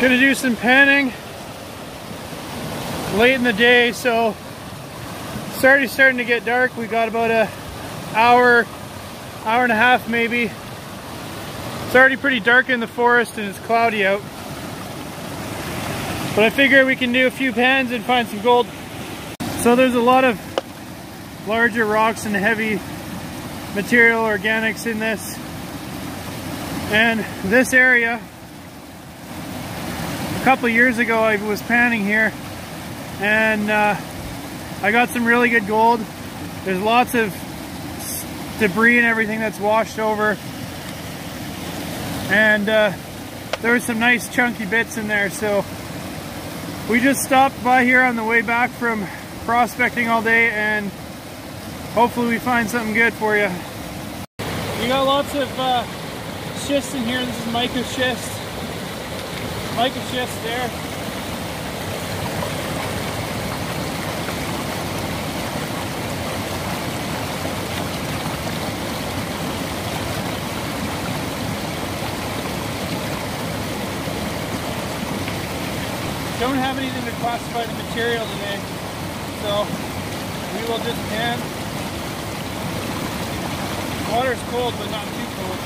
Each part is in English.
Gonna do some panning late in the day, so it's already starting to get dark. We got about an hour and a half maybe. It's already pretty dark in the forest and it's cloudy out, but I figure we can do a few pans and find some gold. So there's a lot of larger rocks and heavy material, organics in this, and this area a couple years ago I was panning here and I got some really good gold. There's lots of debris and everything that's washed over, and there were some nice chunky bits in there. So we just stopped by here on the way back from prospecting all day, and hopefully we find something good for you. We got lots of schists in here. This is micro schist there. Don't have anything to classify the material today, so we will just pan. Water's cold, but not too cold.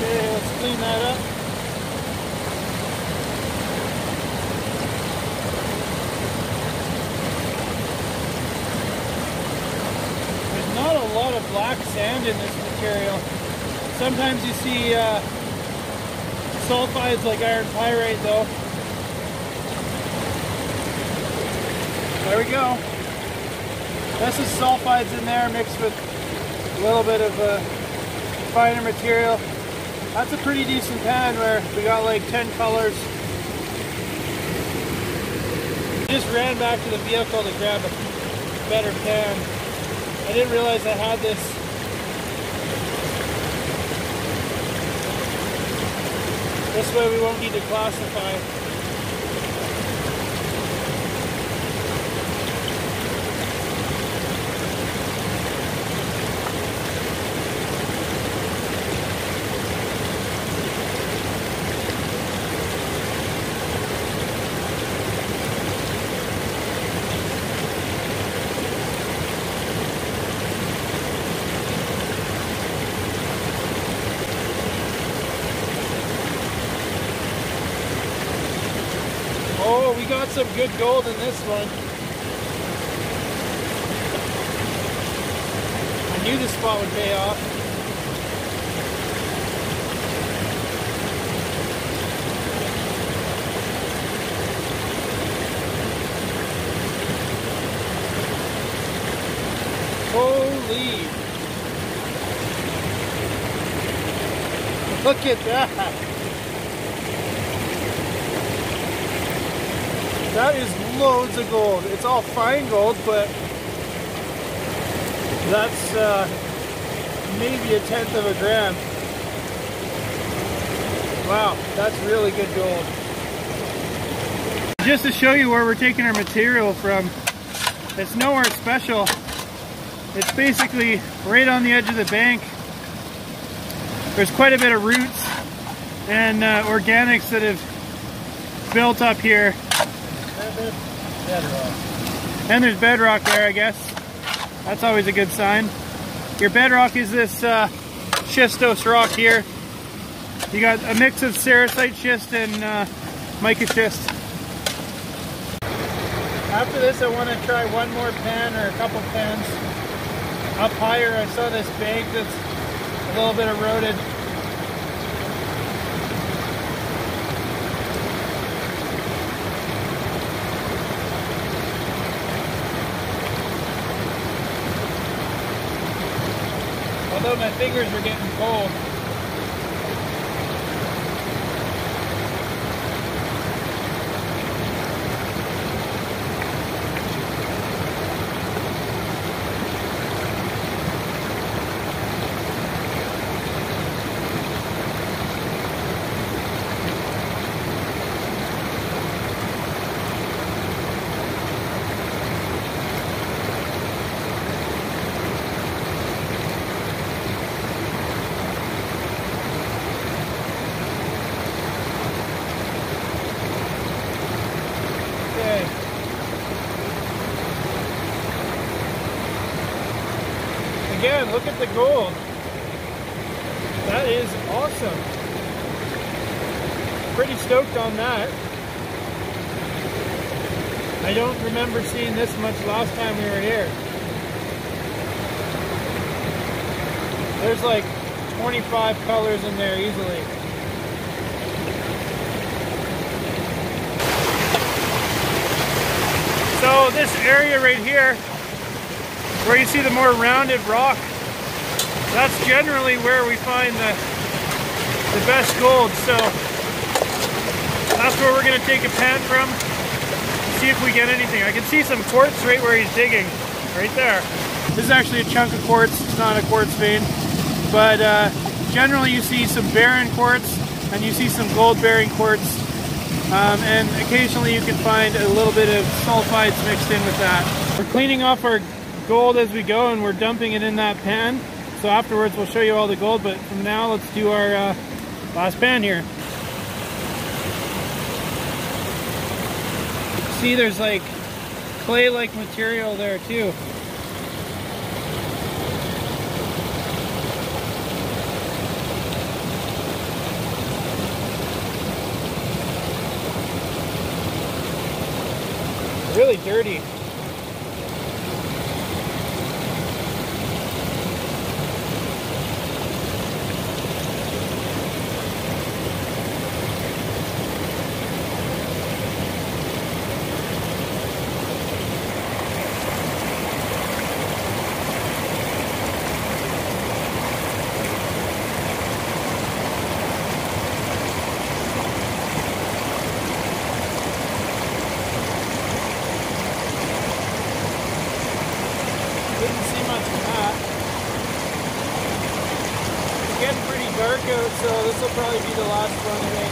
Okay, let's clean that up. There's not a lot of black sand in this material. Sometimes you see sulfides like iron pyrite though. There we go. This is sulfides in there mixed with a little bit of finer material. That's a pretty decent pan where we got like 10 colors. I just ran back to the vehicle to grab a better pan. I didn't realize I had this. This way we won't need to classify. Got some good gold in this one. I knew this spot would pay off. Holy! Look at that! That is loads of gold. It's all fine gold, but that's maybe 1/10 of a gram. Wow, that's really good gold. Just to show you where we're taking our material from, it's nowhere special. It's basically right on the edge of the bank. There's quite a bit of roots and organics that have built up here. Bedrock. And there's bedrock there, I guess. That's always a good sign. Your bedrock is this schistose rock here. You got a mix of sericite schist and mica schist. After this, I want to try one more pan or a couple pans. Up higher, I saw this bank that's a little bit eroded. Although my fingers were getting cold. again, look at the gold. That is awesome. Pretty stoked on that. I don't remember seeing this much last time we were here. There's like 25 colors in there easily. So this area right here, where you see the more rounded rock, that's generally where we find the best gold. So that's where we're going to take a pan from, see if we get anything. I can see some quartz right where he's digging, right there. This is actually a chunk of quartz, it's not a quartz vein. But generally you see some barren quartz and you see some gold-bearing quartz. And occasionally you can find a little bit of sulfides mixed in with that. We're cleaning off our gold as we go and we're dumping it in that pan. So afterwards we'll show you all the gold, but from now let's do our last pan here. See, there's like clay-like material there too. Really dirty. Dark out, so this will probably be the last one I think.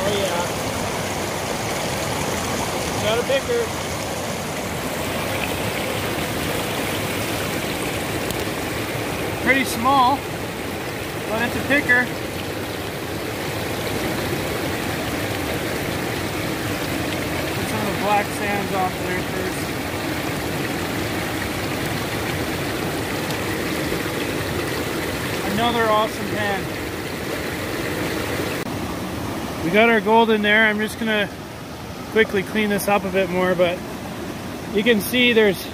Oh yeah. Got a picker. Pretty small. But it's a picker. Get some of the black sands off there first. Another awesome pan. We got our gold in there. I'm just gonna quickly clean this up a bit more, but you can see there's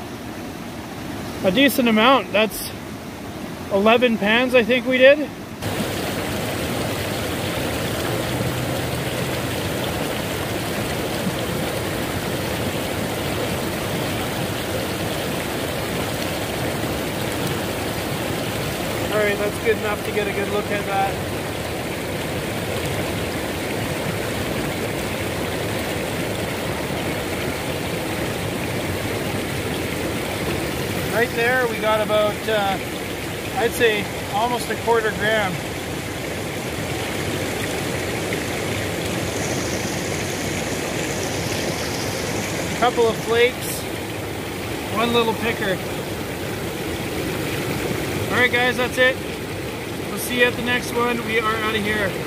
a decent amount. That's 11 pans I think we did. Alright, that's good enough to get a good look at that. Right there we got about, I'd say, almost a quarter gram. A couple of flakes, one little picker. Alright guys, that's it. We'll see you at the next one. We are out of here.